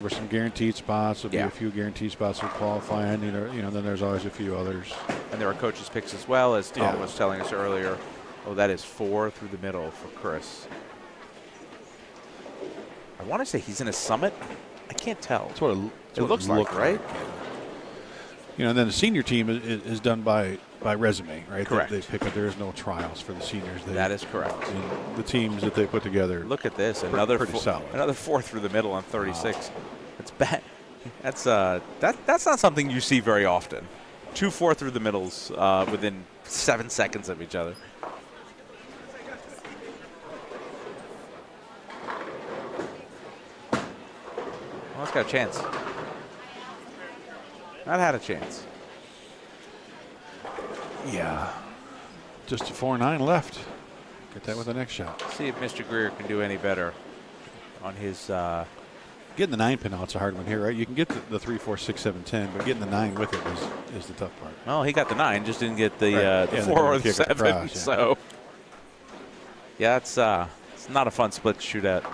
There were some guaranteed spots. There'll be a few guaranteed spots that qualify, and then there's always a few others. And there are coaches' picks as well, as Tom was telling us earlier. Oh, that is 4 through the middle for Chris. I want to say he's in a summit. I can't tell. That's what it looks like, right? And then the senior team is done by resume, right? Correct. They pick up. There is no trials for the seniors. That is correct. And the teams that they put together. Look at this. Pretty solid. Another 4 through the middle on 36. Wow. That's bad. That's not something you see very often. 2 4 through the middles within 7 seconds of each other. Well, it's got a chance. Not had a chance. Yeah. Just a 4-9 left. Get that with the next shot. See if Mr. Greer can do any better on his. Getting the 9-pin out's a hard one here, right? You can get the 3, 4, 6, 7, 10, but getting the 9 with it is the tough part. Well, he got the 9, just didn't get the, the 4 or the 7. Across, yeah. So, yeah, it's not a fun split shootout.